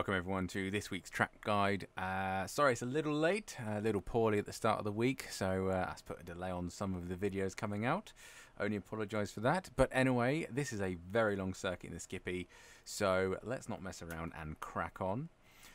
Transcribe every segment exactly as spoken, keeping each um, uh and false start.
Welcome everyone to this week's track guide. Uh, sorry it's a little late, a little poorly at the start of the week, so uh, that's put a delay on some of the videos coming out. Only apologise for that. But anyway, this is a very long circuit in the Skippy, so let's not mess around and crack on.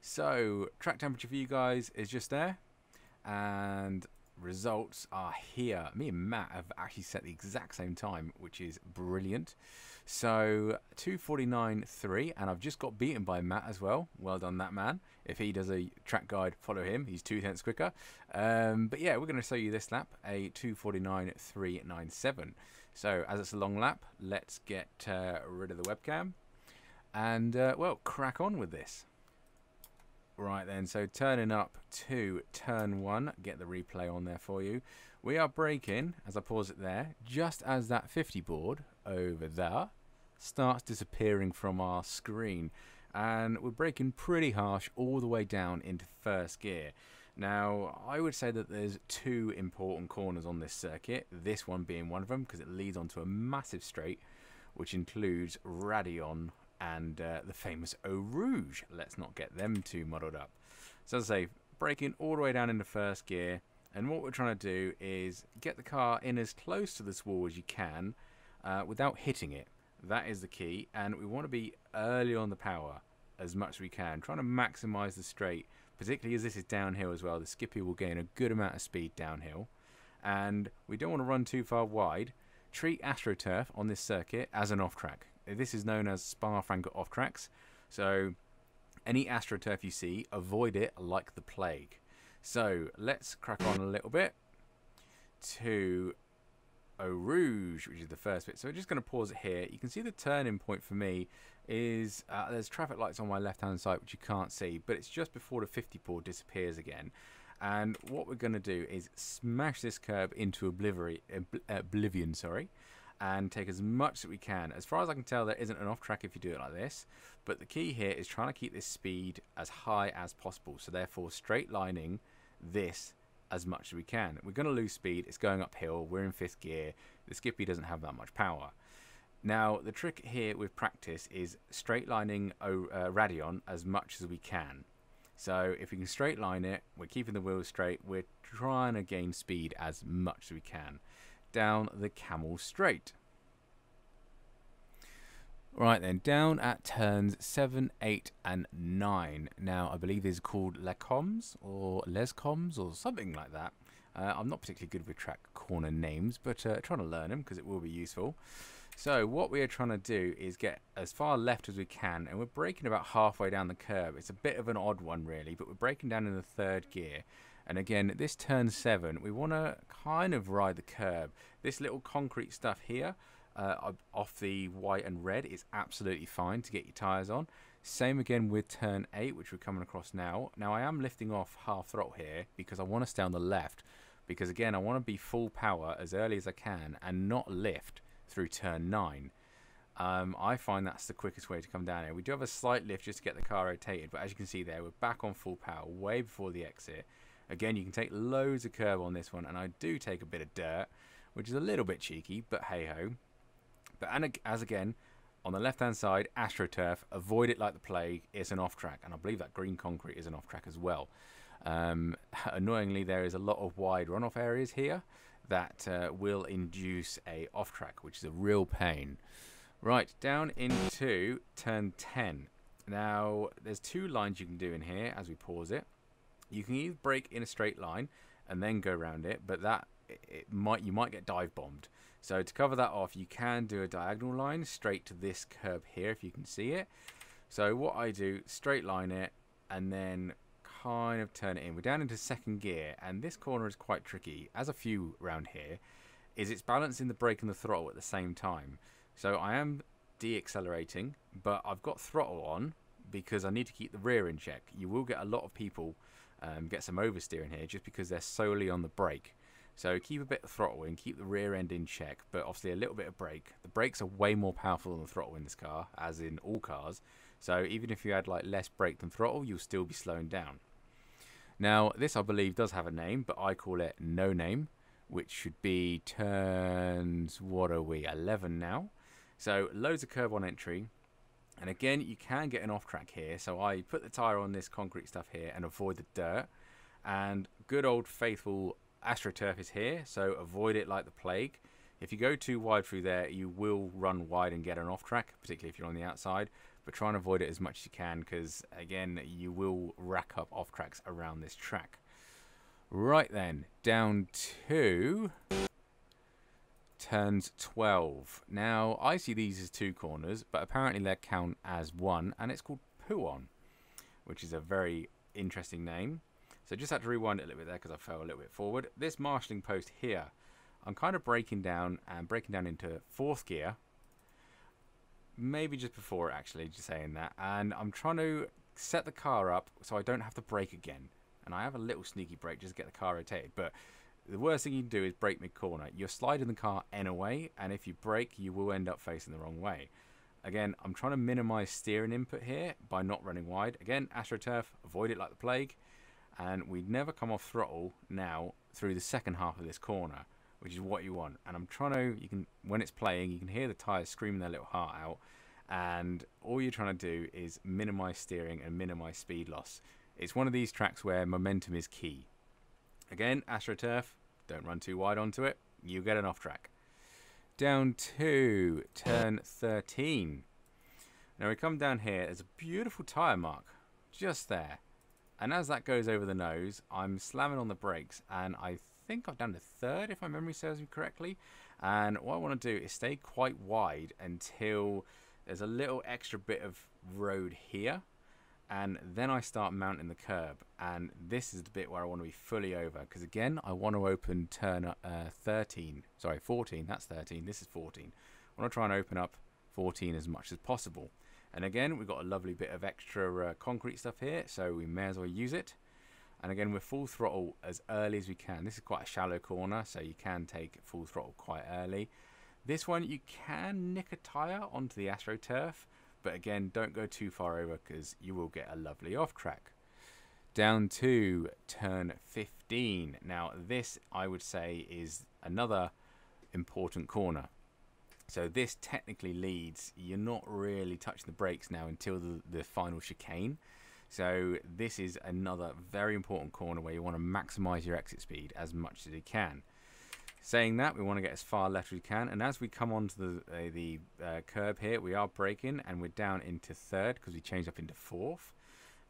So track temperature for you guys is just there, and results are here. Me and Matt have actually set the exact same time, which is brilliant. So two forty-nine three, and I've just got beaten by Matt as well. Well done, that man. If he does a track guide, follow him. He's two tenths quicker. Um, but yeah, we're going to show you this lap, a two forty-nine three ninety-seven. So as it's a long lap, let's get uh, rid of the webcam and uh, well, crack on with this. Right then, so turning up to turn one, get the replay on there for you. We are braking, as I pause it there, just as that fifty board over there starts disappearing from our screen. And we're braking pretty harsh all the way down into first gear. Now, I would say that there's two important corners on this circuit, this one being one of them, because it leads onto a massive straight, which includes Radion and uh, the famous Eau Rouge. Let's not get them too muddled up. So as I say, braking all the way down into first gear, and what we're trying to do is get the car in as close to this wall as you can uh, without hitting it. That is the key, and we want to be early on the power as much as we can, trying to maximize the straight, particularly as this is downhill as well. The Skippy will gain a good amount of speed downhill, and we don't want to run too far wide. Treat AstroTurf on this circuit as an off-track. This is known as Spa-Francorchamps off-tracks, so any AstroTurf you see, avoid it like the plague. So let's crack on a little bit to Eau Rouge, which is the first bit. So we're just going to pause it here. You can see the turning point for me is uh, there's traffic lights on my left-hand side, which you can't see, but it's just before the fifty board disappears again. And what we're going to do is smash this curb into oblivion, oblivion, sorry, and take as much as we can. As far as I can tell, there isn't an off track if you do it like this, but the key here is trying to keep this speed as high as possible, so therefore straight lining this as much as we can. We're going to lose speed, it's going uphill, we're in fifth gear, the Skippy doesn't have that much power. Now the trick here with practice is straight lining uh, Radion as much as we can. So if we can straight line it, we're keeping the wheels straight, we're trying to gain speed as much as we can down the Kemmel Straight. Right then, down at turns seven, eight and nine. Now I believe these are called Les Combes or Les Combes or something like that. Uh, I'm not particularly good with track corner names, but uh, trying to learn them because it will be useful. So what we are trying to do is get as far left as we can, and we're braking about halfway down the curve. It's a bit of an odd one really, but we're braking down in the third gear. And again, this turn seven, we want to kind of ride the curb. This little concrete stuff here, uh, off the white and red, is absolutely fine to get your tyres on. Same again with turn eight, which we're coming across now. Now I am lifting off half throttle here because I want to stay on the left, because again, I want to be full power as early as I can and not lift through turn nine. Um, I find that's the quickest way to come down here. We do have a slight lift just to get the car rotated, but as you can see there, we're back on full power way before the exit. Again, you can take loads of curb on this one, and I do take a bit of dirt, which is a little bit cheeky, but hey-ho. But and as again, on the left-hand side, AstroTurf, avoid it like the plague. It's an off-track, and I believe that green concrete is an off-track as well. Um, annoyingly, there is a lot of wide runoff areas here that uh, will induce a off-track, which is a real pain. Right, down into turn ten. Now, there's two lines you can do in here as we pause it. You can either brake in a straight line and then go around it, but that it might you might get dive bombed. So to cover that off, you can do a diagonal line straight to this curb here if you can see it. So what I do, straight line it and then kind of turn it in. We're down into second gear, and this corner is quite tricky, as a few around here, is it's balancing the brake and the throttle at the same time. So I am deaccelerating, but I've got throttle on because I need to keep the rear in check. You will get a lot of people Um, get some oversteering here just because they're solely on the brake. So keep a bit of throttle and keep the rear end in check, but obviously a little bit of brake. The brakes are way more powerful than the throttle in this car, as in all cars. So even if you had like less brake than throttle, you'll still be slowing down. Now this I believe does have a name, but I call it no name, which should be turns, what are we, eleven now? So loads of curb on entry. And again, you can get an off track here. So I put the tire on this concrete stuff here and avoid the dirt. And good old faithful AstroTurf is here, so avoid it like the plague. If you go too wide through there, you will run wide and get an off track, particularly if you're on the outside. But try and avoid it as much as you can, because again, you will rack up off tracks around this track. Right then, down to turns twelve. Now, I see these as two corners, but apparently they count as one, and it's called Puon, which is a very interesting name. So just had to rewind it a little bit there because I fell a little bit forward. This marshalling post here, I'm kind of breaking down and breaking down into fourth gear. Maybe just before, actually, just saying that. And I'm trying to set the car up so I don't have to brake again. And I have a little sneaky brake just to get the car rotated. But the worst thing you can do is brake mid-corner. You're sliding the car anyway, and if you brake, you will end up facing the wrong way. Again, I'm trying to minimize steering input here by not running wide. Again, AstroTurf, avoid it like the plague. And we'd never come off throttle now through the second half of this corner, which is what you want. And I'm trying to, you can, when it's playing, you can hear the tyres screaming their little heart out. And all you're trying to do is minimise steering and minimise speed loss. It's one of these tracks where momentum is key. Again, AstroTurf, don't run too wide onto it. You get an off track. Down to turn thirteen. Now we come down here, there's a beautiful tyre mark just there. And as that goes over the nose, I'm slamming on the brakes, and I think I've done the third, if my memory serves me correctly. And what I want to do is stay quite wide until there's a little extra bit of road here, and then I start mounting the curb. And this is the bit where I want to be fully over, because again, I want to open turn uh, thirteen, sorry, fourteen, that's thirteen, this is fourteen. I want to try and open up fourteen as much as possible. And again, we've got a lovely bit of extra uh, concrete stuff here, so we may as well use it. And again, we're full throttle as early as we can. This is quite a shallow corner, so you can take full throttle quite early. This one, you can nick a tyre onto the AstroTurf, but again, don't go too far over because you will get a lovely off track. Down to turn fifteen. Now, this, I would say, is another important corner. So this technically leads, you're not really touching the brakes now until the, the final chicane. So this is another very important corner where you want to maximize your exit speed as much as you can. Saying that, we want to get as far left as we can. And as we come onto the, uh, the uh, curb here, we are braking and we're down into third because we changed up into fourth.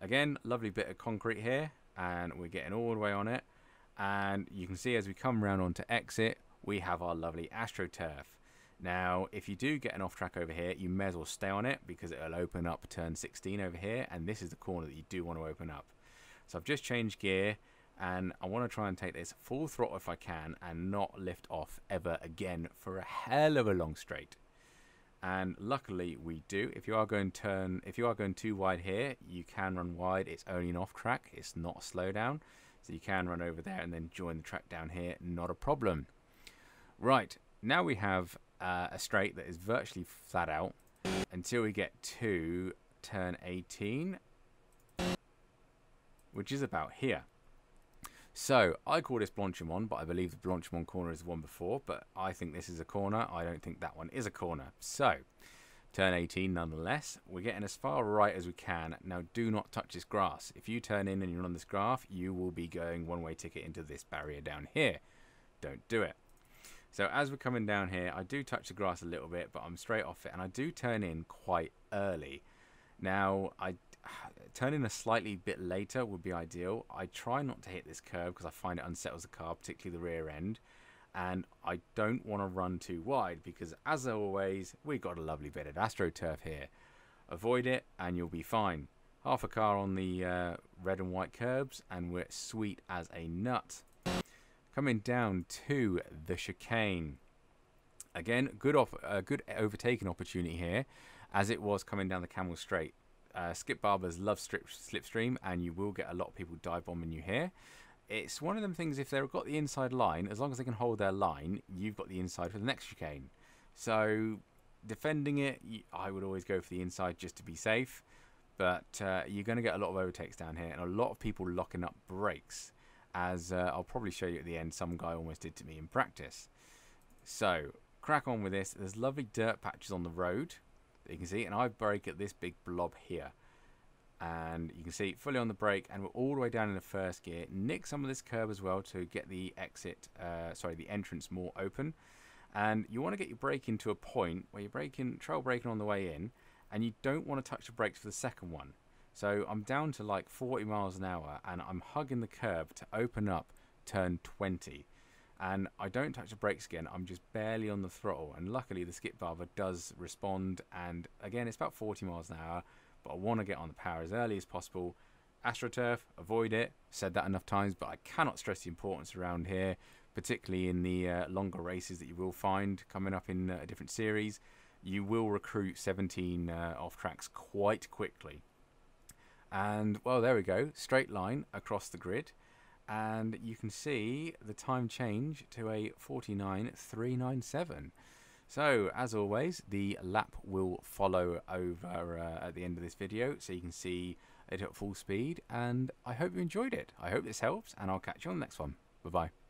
Again, lovely bit of concrete here, and we're getting all the way on it. And you can see as we come round onto exit, we have our lovely AstroTurf. Now, if you do get an off track over here, you may as well stay on it because it'll open up turn sixteen over here, and this is the corner that you do want to open up. So I've just changed gear, and I want to try and take this full throttle if I can and not lift off ever again for a hell of a long straight. And luckily we do. If you are going turn, if you are going too wide here, you can run wide. It's only an off track, it's not a slowdown. So you can run over there and then join the track down here, not a problem. Right, now we have Uh, a straight that is virtually flat out until we get to turn eighteen, which is about here. So I call this Blanchimon, but I believe the Blanchimon corner is the one before, but I think this is a corner. I don't think that one is a corner. So turn eighteen nonetheless, we're getting as far right as we can. Now do not touch this grass. If you turn in and you're on this graph, you will be going one way ticket into this barrier down here. Don't do it. So as we're coming down here, I do touch the grass a little bit, but I'm straight off it, and I do turn in quite early. Now, I turn in a slightly bit later would be ideal. I try not to hit this curb because I find it unsettles the car, particularly the rear end, and I don't want to run too wide because, as always, we've got a lovely bit of AstroTurf here. Avoid it, and you'll be fine. Half a car on the uh, red and white curbs, and we're sweet as a nut. Coming down to the chicane. Again, good off, uh, good overtaking opportunity here, as it was coming down the Kemmel Straight. Uh, Skip Barber's love strip, slipstream, and you will get a lot of people dive bombing you here. It's one of them things, if they've got the inside line, as long as they can hold their line, you've got the inside for the next chicane. So, defending it, I would always go for the inside just to be safe. But uh, you're going to get a lot of overtakes down here, and a lot of people locking up brakes. As uh, I'll probably show you at the end, some guy almost did to me in practice. So, crack on with this. There's lovely dirt patches on the road. You can see, and I brake at this big blob here, and you can see fully on the brake, and we're all the way down in the first gear. Nick some of this curb as well to get the exit, uh, sorry, the entrance more open. And you want to get your braking to a point where you're braking, trail braking on the way in, and you don't want to touch the brakes for the second one. So I'm down to like forty miles an hour, and I'm hugging the curb to open up turn twenty. And I don't touch the brakes again, I'm just barely on the throttle. And luckily the Skip Barber does respond, and again, it's about forty miles an hour, but I want to get on the power as early as possible. AstroTurf, avoid it. Said that enough times, but I cannot stress the importance around here, particularly in the uh, longer races that you will find coming up in uh, a different series. You will recruit seventeen uh, off tracks quite quickly. And well, there we go, straight line across the grid, and you can see the time change to a forty-nine three ninety-seven. So as always, the lap will follow over uh, at the end of this video, so you can see it at full speed, and I hope you enjoyed it. I hope this helps, and I'll catch you on the next one. Bye bye.